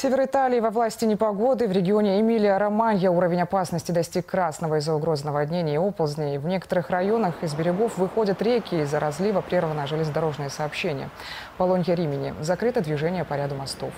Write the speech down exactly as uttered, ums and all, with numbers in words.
Север Италии во власти непогоды. В регионе Эмилия-Романья уровень опасности достиг красного из-за угроз наводнений и оползней. В некоторых районах из берегов выходят реки, из-за разлива прервано железнодорожное сообщение. Полонья Римени. Закрыто движение по ряду мостов.